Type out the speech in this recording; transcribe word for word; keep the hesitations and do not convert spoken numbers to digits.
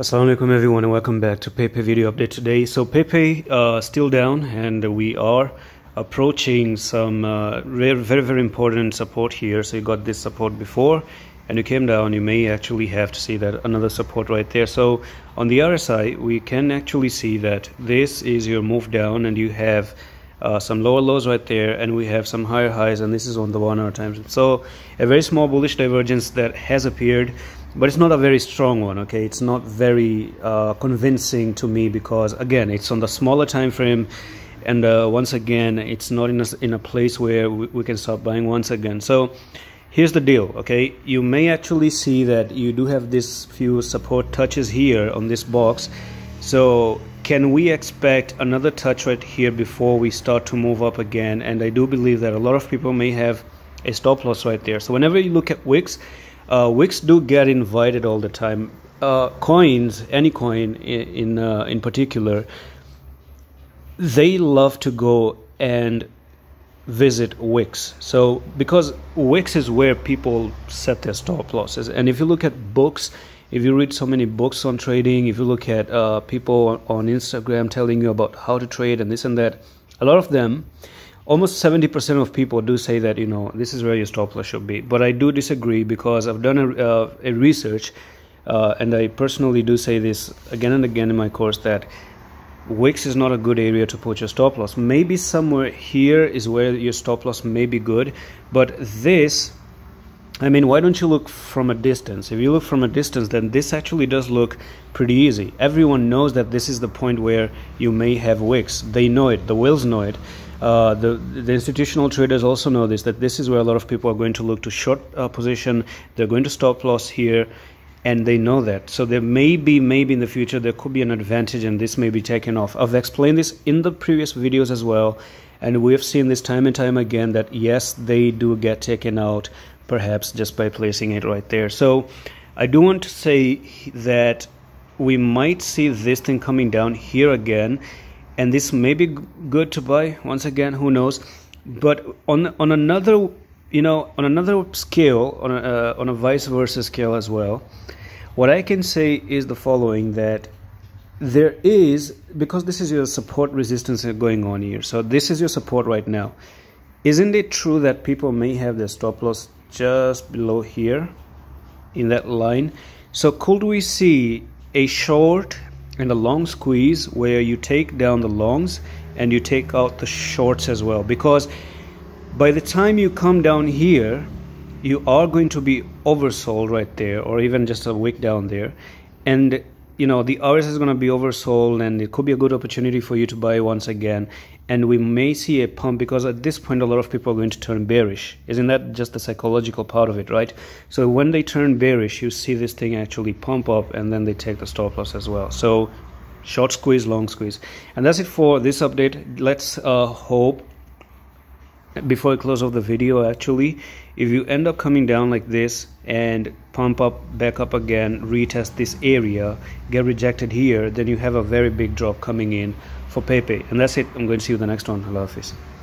Assalamu alaikum everyone, and welcome back to Pepe video update today. So Pepe uh, still down, and we are approaching some uh, very, very very important support here. So you got this support before and you came down, you may actually have to see that another support right there. So on the R S I we can actually see that this is your move down, and you have Uh, some lower lows right there, and we have some higher highs, and this is on the one hour time. So a very small bullish divergence that has appeared, but it's not a very strong one. Okay, it's not very uh, convincing to me, because again it's on the smaller time frame, and uh, once again it's not in a, in a place where we, we can start buying once again. So here's the deal, okay, you may actually see that you do have this few support touches here on this box. So can we expect another touch right here before we start to move up again? And I do believe that a lot of people may have a stop loss right there. So whenever you look at wicks, uh, wicks do get invited all the time. Uh, coins, any coin in in, uh, in particular, they love to go and visit wicks. So because wicks is where people set their stop losses. And if you look at books, if you read so many books on trading, if you look at uh, people on Instagram telling you about how to trade and this and that, a lot of them, almost seventy percent of people do say that, you know, this is where your stop loss should be. But I do disagree, because I've done a, uh, a research, uh, and I personally do say this again and again in my course, that wicks is not a good area to put your stop loss. Maybe somewhere here is where your stop loss may be good, but this, I mean, why don't you look from a distance? If you look from a distance, then this actually does look pretty easy. Everyone knows that this is the point where you may have wicks. They know it. The whales know it. Uh, the, the institutional traders also know this, that this is where a lot of people are going to look to short uh, position. They're going to stop loss here, and they know that. So there may be, maybe in the future, there could be an advantage, and this may be taken off. I've explained this in the previous videos as well, and we've seen this time and time again that, yes, they do get taken out, perhaps just by placing it right there. So I do want to say that we might see this thing coming down here again, and this may be good to buy once again, who knows. But on on another, you know, on another scale, on a, uh, on a vice versa scale as well, what I can say is the following, that there is, because this is your support resistance going on here, so this is your support right now. Isn't it true that people may have their stop loss just below here in that line? So could we see a short and a long squeeze where you take down the longs and you take out the shorts as well? Because by the time you come down here, you are going to be oversold right there, or even just a wick down there, and you know the R S I is going to be oversold, and it could be a good opportunity for you to buy once again. And we may see a pump, because at this point a lot of people are going to turn bearish. Isn't that just the psychological part of it, right? So when they turn bearish, you see this thing actually pump up, and then they take the stop loss as well. So short squeeze, long squeeze. And that's it for this update. Let's uh, hope, before I close off the video actually, if you end up coming down like this and pump up, back up again, retest this area, get rejected here, then you have a very big drop coming in for Pepe. And that's it. I'm going to see you in the next one. Allah Hafiz.